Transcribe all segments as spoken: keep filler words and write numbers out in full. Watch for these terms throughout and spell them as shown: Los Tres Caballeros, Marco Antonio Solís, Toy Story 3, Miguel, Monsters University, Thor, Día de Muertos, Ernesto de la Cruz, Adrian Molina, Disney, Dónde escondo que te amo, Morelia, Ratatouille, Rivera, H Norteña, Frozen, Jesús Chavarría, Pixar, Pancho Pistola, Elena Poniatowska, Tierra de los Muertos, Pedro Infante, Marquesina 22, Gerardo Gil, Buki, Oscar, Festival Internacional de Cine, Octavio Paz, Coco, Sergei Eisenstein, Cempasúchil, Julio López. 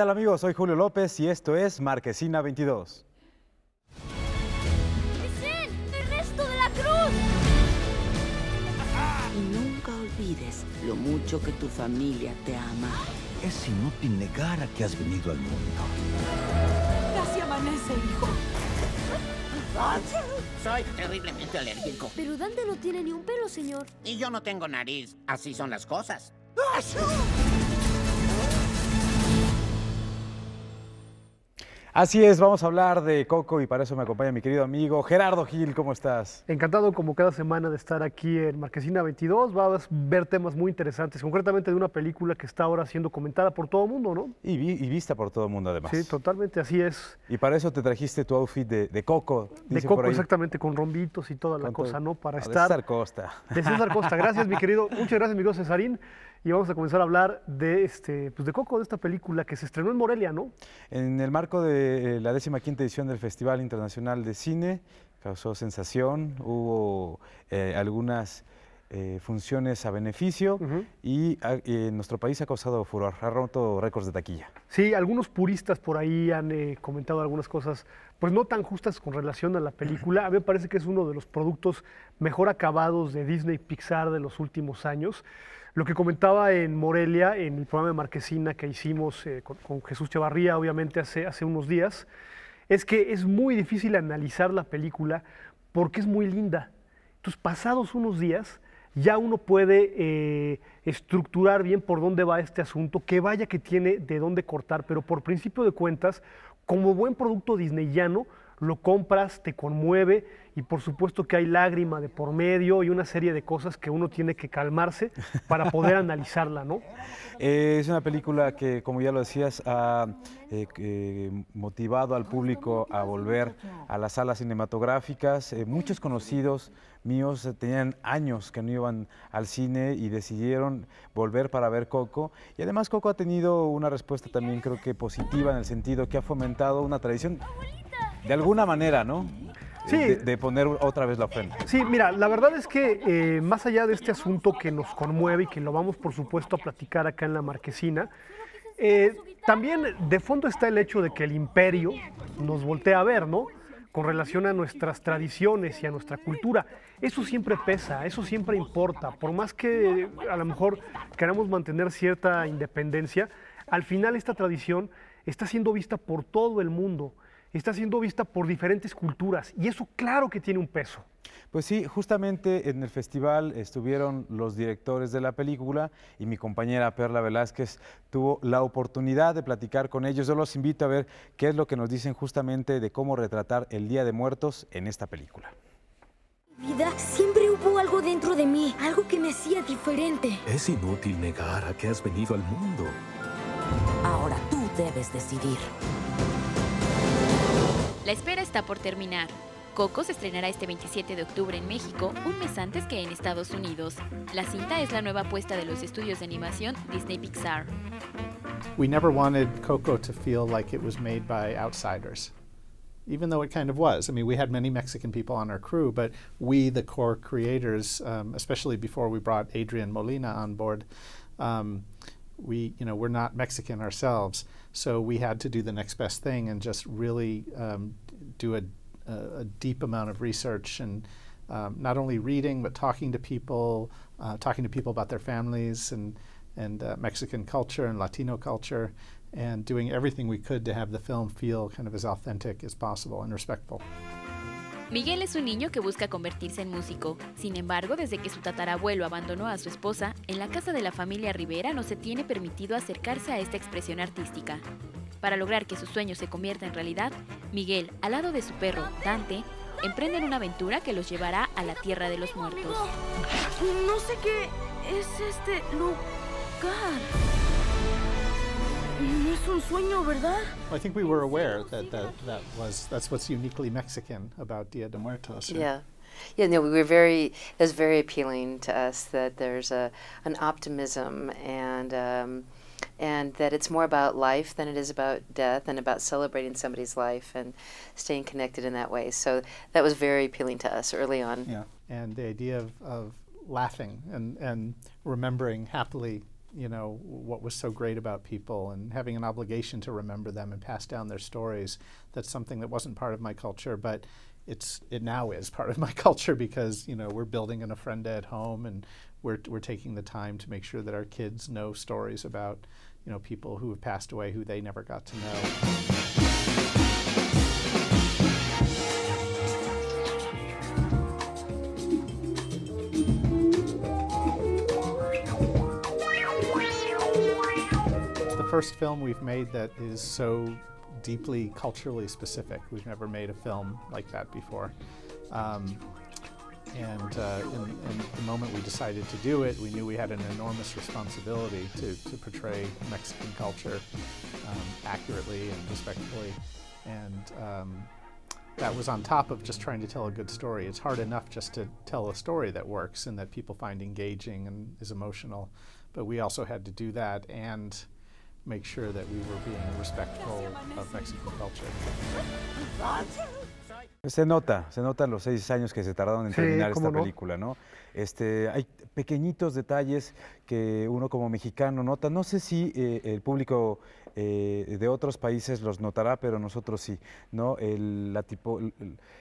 tal amigos? Soy Julio López y esto es Marquesina veintidós. ¡Es él! ¡Ernesto de la Cruz! Y nunca olvides lo mucho que tu familia te ama. Es inútil negar a que has venido al mundo. Casi amanece, hijo. Soy terriblemente alérgico. Pero Dante no tiene ni un pelo, señor. Y yo no tengo nariz. Así son las cosas. Así es, vamos a hablar de Coco y para eso me acompaña mi querido amigo Gerardo Gil. ¿Cómo estás? Encantado como cada semana de estar aquí en Marquesina veintidós. Vas a ver temas muy interesantes, concretamente de una película que está ahora siendo comentada por todo el mundo, ¿no? Y, vi, y vista por todo el mundo además. Sí, totalmente, así es. Y para eso te trajiste tu outfit de, de Coco. De Coco, exactamente, con rombitos y toda la cosa, ¿no? Para estar... César Costa. De César Costa, gracias mi querido, muchas gracias mi querido Cesarín. Y vamos a comenzar a hablar de, este, pues de Coco, de esta película que se estrenó en Morelia, ¿no? En el marco de eh, la decimoquinta edición del Festival Internacional de Cine, causó sensación, hubo eh, algunas eh, funciones a beneficio uh-huh. y eh, nuestro país ha causado furor, ha roto récords de taquilla. Sí, algunos puristas por ahí han eh, comentado algunas cosas pues no tan justas con relación a la película. A mí me parece que es uno de los productos mejor acabados de Disney y Pixar de los últimos años. Lo que comentaba en Morelia, en el programa de Marquesina que hicimos eh, con, con Jesús Chavarría, obviamente hace, hace unos días, es que es muy difícil analizar la película porque es muy linda. Entonces, pasados unos días, ya uno puede eh, estructurar bien por dónde va este asunto, que vaya que tiene de dónde cortar, pero por principio de cuentas, como buen producto disneyano, lo compras, te conmueve y por supuesto que hay lágrima de por medio y una serie de cosas que uno tiene que calmarse para poder analizarla, ¿no? Eh, es una película que, como ya lo decías, ha eh, eh, motivado al público a volver a las salas cinematográficas. Eh, muchos conocidos míos tenían años que no iban al cine y decidieron volver para ver Coco. Y además Coco ha tenido una respuesta también creo que positiva en el sentido que ha fomentado una tradición de alguna manera, ¿no? Sí. De, de poner otra vez la ofrenda. Sí, mira, la verdad es que eh, más allá de este asunto que nos conmueve y que lo vamos por supuesto a platicar acá en la Marquesina, eh, también de fondo está el hecho de que el imperio nos voltea a ver, ¿no? Con relación a nuestras tradiciones y a nuestra cultura. Eso siempre pesa, eso siempre importa. Por más que a lo mejor queramos mantener cierta independencia, al final esta tradición está siendo vista por todo el mundo, está siendo vista por diferentes culturas y eso claro que tiene un peso. Pues sí, justamente en el festival estuvieron los directores de la película y mi compañera Perla Velázquez tuvo la oportunidad de platicar con ellos. Yo los invito a ver qué es lo que nos dicen justamente de cómo retratar el Día de Muertos en esta película. Mi vida, siempre hubo algo dentro de mí, algo que me hacía diferente. Es inútil negar a que has venido al mundo. Ahora tú debes decidir. La espera está por terminar. Coco se estrenará este veintisiete de octubre en México, un mes antes que en Estados Unidos. La cinta es la nueva apuesta de los estudios de animación Disney Pixar. We never wanted Coco to feel like it was made by outsiders, even though it kind of was. I mean, we had many Mexican people on our crew, but we, the core creators, um, especially before we brought Adrian Molina on board, um, we, you know, we're not Mexican ourselves, so we had to do the next best thing and just really um, do a, a deep amount of research and um, not only reading but talking to people, uh, talking to people about their families and, and uh, Mexican culture and Latino culture, and doing everything we could to have the film feel kind of as authentic as possible and respectful. Miguel es un niño que busca convertirse en músico. Sin embargo, desde que su tatarabuelo abandonó a su esposa, en la casa de la familia Rivera no se tiene permitido acercarse a esta expresión artística. Para lograr que su sueño se convierta en realidad, Miguel, al lado de su perro, Dante, emprenden una aventura que los llevará a la Tierra de los Muertos. No sé qué es este lugar. I think we were aware that that, that was that's what's uniquely Mexican about Dia de Muertos. Yeah, yeah. No, we were very. It was very appealing to us that there's a an optimism and um, and that it's more about life than it is about death and about celebrating somebody's life and staying connected in that way. So that was very appealing to us early on. Yeah, and the idea of, of laughing and and remembering happily you know, what was so great about people and having an obligation to remember them and pass down their stories. That's something that wasn't part of my culture, but it's, it now is part of my culture because, you know, we're building an ofrenda at home and we're, we're taking the time to make sure that our kids know stories about, you know, people who have passed away who they never got to know. First film we've made that is so deeply culturally specific. We've never made a film like that before. Um, and uh, in, in the moment we decided to do it, we knew we had an enormous responsibility to, to portray Mexican culture um, accurately and respectfully. And um, that was on top of just trying to tell a good story. It's hard enough just to tell a story that works and that people find engaging and is emotional. But we also had to do that and make sure that we were being respectful of Mexican culture. Se nota, se notan los seis años que se tardaron en terminar sí, esta no? película, ¿no? Este, hay pequeñitos detalles que uno como mexicano nota. No sé si eh, el público eh, de otros países los notará, pero nosotros sí, ¿no? El, la tipo, el,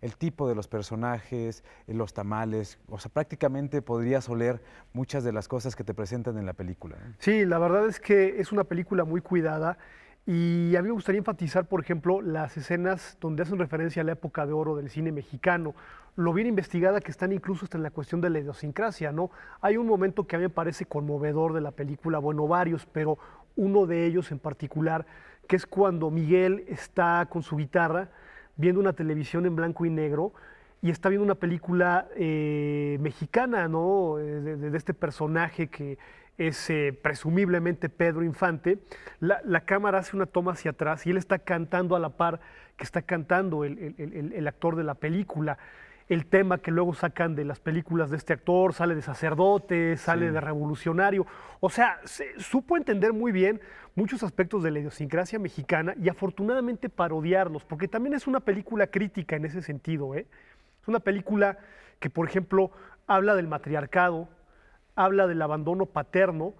el tipo de los personajes, los tamales, o sea, prácticamente podrías oler muchas de las cosas que te presentan en la película, ¿eh? Sí, la verdad es que es una película muy cuidada. Y a mí me gustaría enfatizar, por ejemplo, las escenas donde hacen referencia a la época de oro del cine mexicano, lo bien investigada que están incluso hasta en la cuestión de la idiosincrasia, ¿no? Hay un momento que a mí me parece conmovedor de la película, bueno, varios, pero uno de ellos en particular, que es cuando Miguel está con su guitarra viendo una televisión en blanco y negro y está viendo una película eh, mexicana, ¿no? De, de, de este personaje que es eh, presumiblemente Pedro Infante. La, la cámara hace una toma hacia atrás y él está cantando a la par que está cantando el, el, el, el actor de la película. El tema que luego sacan de las películas de este actor, sale de sacerdote, sale sí. de revolucionario. O sea, se supo entender muy bien muchos aspectos de la idiosincrasia mexicana y afortunadamente parodiarlos, porque también es una película crítica en ese sentido, ¿eh? Es una película que, por ejemplo, habla del matriarcado, habla del abandono paterno,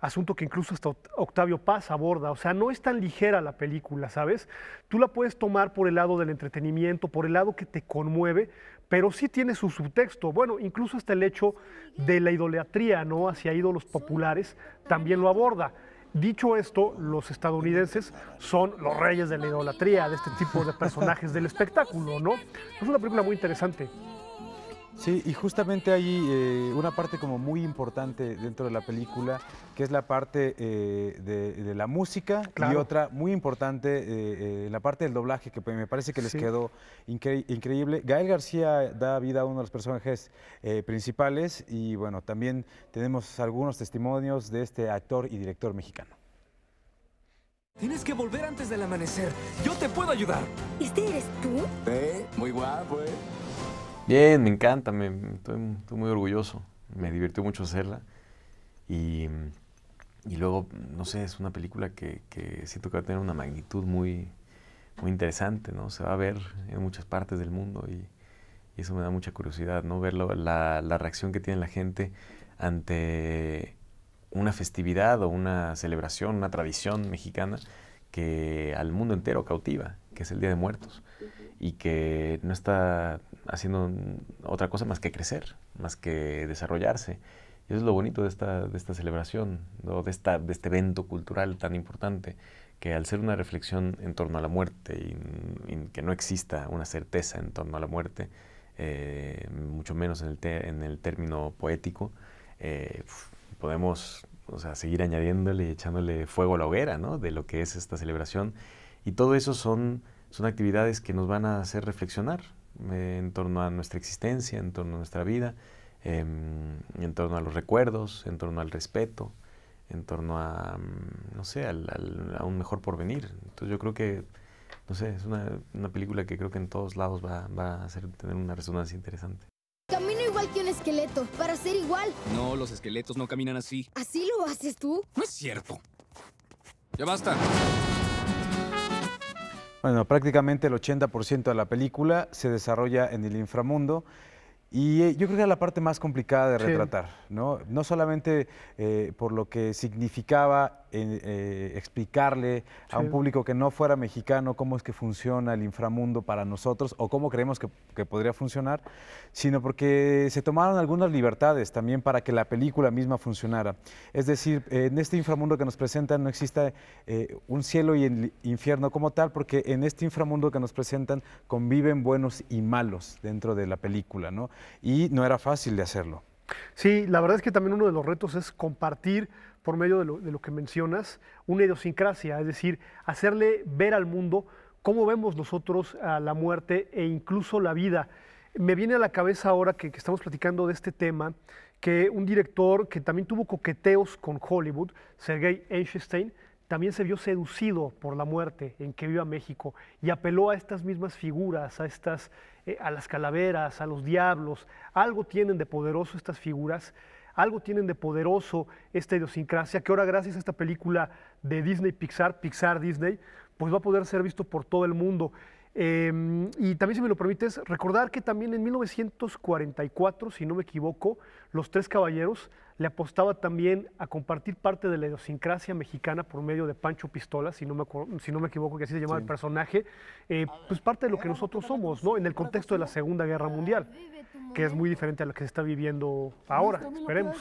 asunto que incluso hasta Octavio Paz aborda. O sea, no es tan ligera la película, ¿sabes? Tú la puedes tomar por el lado del entretenimiento, por el lado que te conmueve, pero sí tiene su subtexto. Bueno, incluso hasta el hecho de la idolatría, ¿no? Hacia ídolos populares también lo aborda. Dicho esto, los estadounidenses son los reyes de la idolatría, de este tipo de personajes del espectáculo, ¿no? Es una película muy interesante. Sí, y justamente hay eh, una parte como muy importante dentro de la película, que es la parte eh, de, de la música, claro. Y otra muy importante, eh, eh, la parte del doblaje, que me parece que les sí. quedó incre increíble. Gael García da vida a uno de los personajes eh, principales y bueno, también tenemos algunos testimonios de este actor y director mexicano. Tienes que volver antes del amanecer, yo te puedo ayudar. ¿Este eres tú? Eh, muy guapo, eh. Bien, me encanta, me, estoy, estoy muy orgulloso, me divirtió mucho hacerla y, y luego, no sé, es una película que, que siento que va a tener una magnitud muy, muy interesante, ¿no? Se va a ver en muchas partes del mundo y, y eso me da mucha curiosidad, ¿no? Ver la, la, la reacción que tiene la gente ante una festividad o una celebración, una tradición mexicana que al mundo entero cautiva, que es el Día de Muertos. Y que no está haciendo otra cosa más que crecer, más que desarrollarse. Y eso es lo bonito de esta, de esta celebración, ¿no? de, esta, de este evento cultural tan importante, que al ser una reflexión en torno a la muerte y, y que no exista una certeza en torno a la muerte, eh, mucho menos en el, te, en el término poético, eh, podemos o sea, seguir añadiéndole y echándole fuego a la hoguera, ¿no? De lo que es esta celebración. Y todo eso son... Son actividades que nos van a hacer reflexionar eh, en torno a nuestra existencia, en torno a nuestra vida, eh, en torno a los recuerdos, en torno al respeto, en torno a, no sé, al, al, a un mejor porvenir. Entonces yo creo que, no sé, es una, una película que creo que en todos lados va, va a hacer, tener una resonancia interesante. Camino igual que un esqueleto, para ser igual. No, los esqueletos no caminan así. ¿Así lo haces tú? No es cierto. Ya basta. Bueno, prácticamente el ochenta por ciento de la película se desarrolla en el inframundo Y eh, yo creo que era la parte más complicada de retratar, sí. ¿no? No solamente eh, por lo que significaba eh, eh, explicarle sí. a un público que no fuera mexicano cómo es que funciona el inframundo para nosotros o cómo creemos que, que podría funcionar, sino porque se tomaron algunas libertades también para que la película misma funcionara. Es decir, eh, en este inframundo que nos presentan no existe eh, un cielo y el infierno como tal, porque en este inframundo que nos presentan conviven buenos y malos dentro de la película, ¿no? Y no era fácil de hacerlo. Sí, la verdad es que también uno de los retos es compartir, por medio de lo, de lo que mencionas, una idiosincrasia, es decir, hacerle ver al mundo cómo vemos nosotros a la muerte e incluso la vida. Me viene a la cabeza ahora que, que estamos platicando de este tema, que un director que también tuvo coqueteos con Hollywood, Sergei Eisenstein, también se vio seducido por la muerte en que viva México y apeló a estas mismas figuras, a, estas, eh, a las calaveras, a los diablos. Algo tienen de poderoso estas figuras, algo tienen de poderoso esta idiosincrasia, que ahora gracias a esta película de Disney Pixar, Pixar Disney, pues va a poder ser visto por todo el mundo. Eh, y también, si me lo permites, recordar que también en mil novecientos cuarenta y cuatro, si no me equivoco, Los Tres Caballeros le apostaba también a compartir parte de la idiosincrasia mexicana por medio de Pancho Pistola, si no me, si no me equivoco, que así se llamaba sí. el personaje, eh, pues parte de lo que nosotros somos, ¿no? En el contexto de la Segunda Guerra Mundial, que es muy diferente a lo que se está viviendo ahora, esperemos.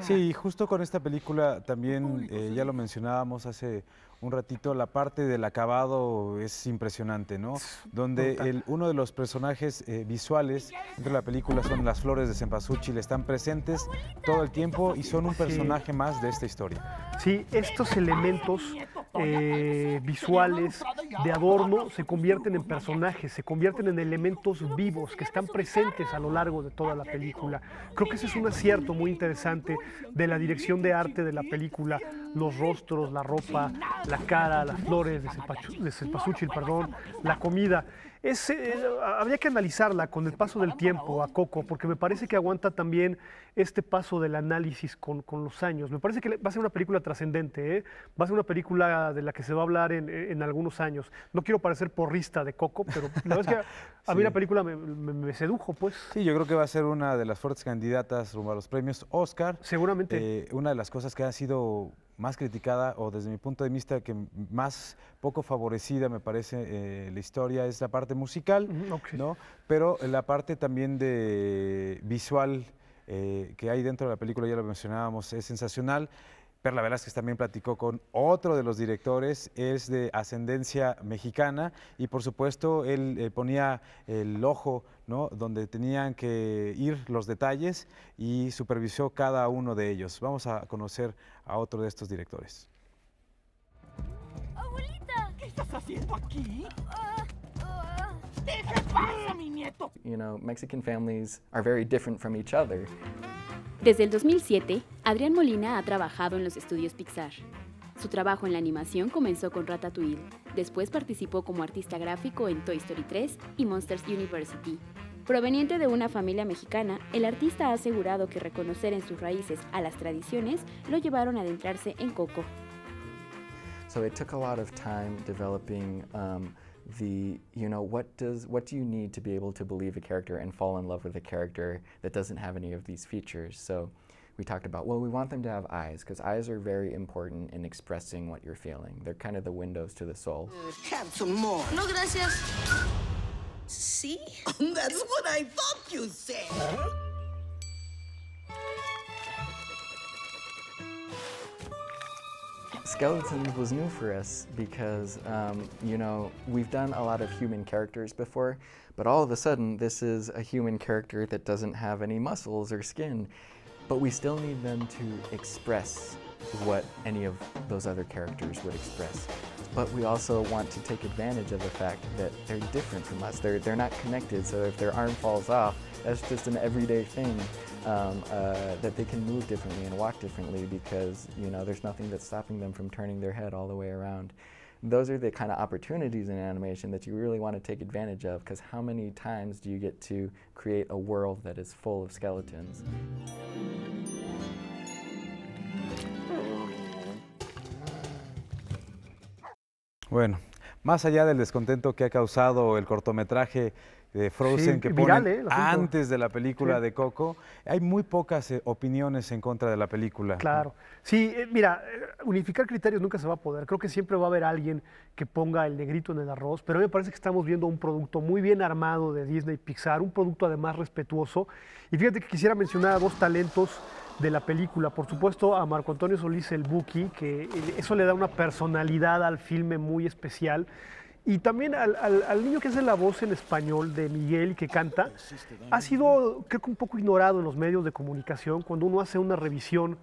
Sí, justo con esta película también, eh, ya lo mencionábamos hace un ratito, la parte del acabado es impresionante, ¿no? Donde el, uno de los personajes eh, visuales de la película son las flores de Cempasúchil, están presentes todo el tiempo y son un personaje más de esta historia. Sí, estos elementos eh, visuales de adorno se convierten en personajes, se convierten en elementos vivos que están presentes a lo largo de toda la película. Creo que ese es un acierto muy interesante de la dirección de arte de la película, los rostros, la ropa, la cara, las flores de Cempasúchil, perdón, la comida. Es, eh, habría que analizarla con el paso del tiempo a Coco, porque me parece que aguanta también este paso del análisis con, con los años. Me parece que va a ser una película trascendente, ¿eh? Va a ser una película de la que se va a hablar en, en algunos años. No quiero parecer porrista de Coco, pero la verdad es que a, a sí. mí la película me, me, me sedujo, pues. Sí, yo creo que va a ser una de las fuertes candidatas rumbo a los premios Oscar. Seguramente. Eh, una de las cosas que ha sido más criticada, o desde mi punto de vista que más poco favorecida me parece eh, la historia, es la parte musical, okay. ¿no? Pero la parte también de visual eh, que hay dentro de la película, ya lo mencionábamos, es sensacional. Perla Velázquez también platicó con otro de los directores, es de ascendencia mexicana y por supuesto él eh, ponía el ojo, ¿no? Donde tenían que ir los detalles y supervisó cada uno de ellos. Vamos a conocer a otro de estos directores. Abuelita, ¿qué estás haciendo aquí? Uh, uh, ¡Deja pasa, mi nieto! You know, Mexican families are very different from each other. Desde el dos mil siete, Adrian Molina ha trabajado en los estudios Pixar. Su trabajo en la animación comenzó con Ratatouille, después participó como artista gráfico en Toy Story tres y Monsters University. Proveniente de una familia mexicana, el artista ha asegurado que reconocer en sus raíces a las tradiciones lo llevaron a adentrarse en Coco. So it took a lot of time developing um, the, you know, what does, what do you need to be able to believe a character and fall in love with a character that doesn't have any of these features? So we talked about, well, we want them to have eyes, because eyes are very important in expressing what you're feeling. They're kind of the windows to the soul. Have some more. No, gracias. See? That's what I thought you said. Huh? Skeletons was new for us because, um, you know, we've done a lot of human characters before, but all of a sudden this is a human character that doesn't have any muscles or skin, but we still need them to express what any of those other characters would express. But we also want to take advantage of the fact that they're different from us. They're, they're not connected, so if their arm falls off, that's just an everyday thing. Um, uh, that they can move differently and walk differently because, you know, there's nothing that's stopping them from turning their head all the way around. Those are the kind of opportunities in animation that you really want to take advantage of, because how many times do you get to create a world that is full of skeletons? Bueno, más allá del descontento que ha causado el cortometraje de Frozen, sí, que viral, ponen eh, antes de la película, sí, de Coco. Hay muy pocas eh, opiniones en contra de la película. Claro. Sí, eh, mira, unificar criterios nunca se va a poder. Creo que siempre va a haber alguien que ponga el negrito en el arroz, pero a mí me parece que estamos viendo un producto muy bien armado de Disney y Pixar, un producto además respetuoso. Y fíjate que quisiera mencionar a dos talentos de la película. Por supuesto, a Marco Antonio Solís, el Buki, que eso le da una personalidad al filme muy especial. Y también al, al, al niño que hace la voz en español de Miguel, que canta, ha sido, creo que, un poco ignorado en los medios de comunicación cuando uno hace una revisión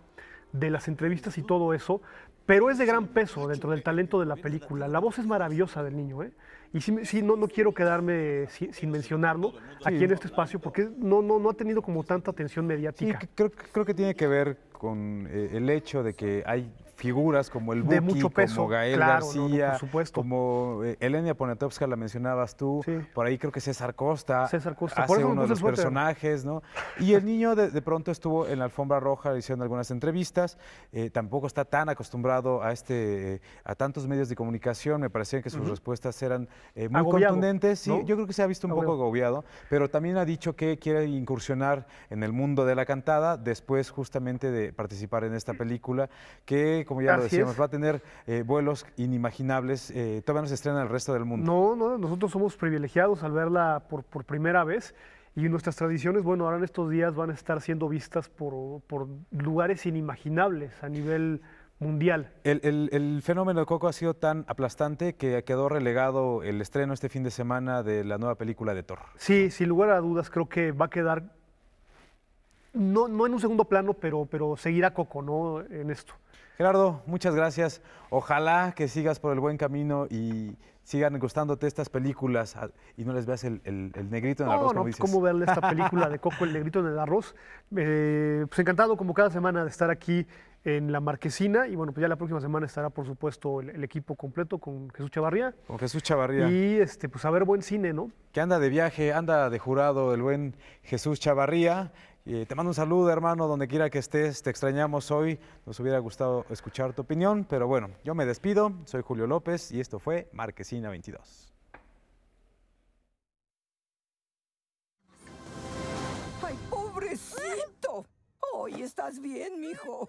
de las entrevistas y todo eso, pero es de gran peso dentro del talento de la película. La voz es maravillosa del niño, ¿eh? Y sí, sí, no, no quiero quedarme sin, sin mencionarlo aquí, sí, en este espacio, porque no, no, no ha tenido como tanta atención mediática. Sí, creo, creo que tiene que ver con eh, el hecho de que hay figuras como el Buki, mucho peso, como Gael, claro, García, no, no, como eh, Elena Poniatowska, la mencionabas tú, sí, por ahí creo que César Costa, César Costa. hace uno de los suerte. personajes, ¿no? Y el niño de, de pronto estuvo en la alfombra roja haciendo algunas entrevistas, eh, tampoco está tan acostumbrado a este eh, a tantos medios de comunicación, me parecía que sus uh-huh. respuestas eran eh, muy agobiado, contundentes, ¿no? Sí, yo creo que se ha visto un agobiado. poco agobiado, pero también ha dicho que quiere incursionar en el mundo de la cantada después justamente de participar en esta película, que, como ya Así lo decíamos, es. va a tener eh, vuelos inimaginables. Eh, todavía no se estrena en el resto del mundo. No, no, nosotros somos privilegiados al verla por, por primera vez, y nuestras tradiciones, bueno, ahora en estos días van a estar siendo vistas por, por lugares inimaginables a nivel mundial. El, el, el fenómeno de Coco ha sido tan aplastante que quedó relegado el estreno este fin de semana de la nueva película de Thor. Sí, sin lugar a dudas, creo que va a quedar, no, no en un segundo plano, pero, pero seguirá Coco, ¿no?, en esto. Gerardo, muchas gracias. Ojalá que sigas por el buen camino y sigan gustándote estas películas y no les veas el, el, el negrito en el no, arroz, no, como dices. ¿Cómo verle esta película de Coco, el negrito en el arroz? Eh, pues encantado, como cada semana, de estar aquí en la Marquesina. Y bueno, pues ya la próxima semana estará, por supuesto, el, el equipo completo con Jesús Chavarría. Con Jesús Chavarría. Y este, pues a ver buen cine, ¿no? Que anda de viaje, anda de jurado el buen Jesús Chavarría. Eh, te mando un saludo, hermano, donde quiera que estés, te extrañamos hoy, nos hubiera gustado escuchar tu opinión, pero bueno, yo me despido, soy Julio López y esto fue Marquesina veintidós. ¡Ay, pobrecito! Hoy estás bien, mijo.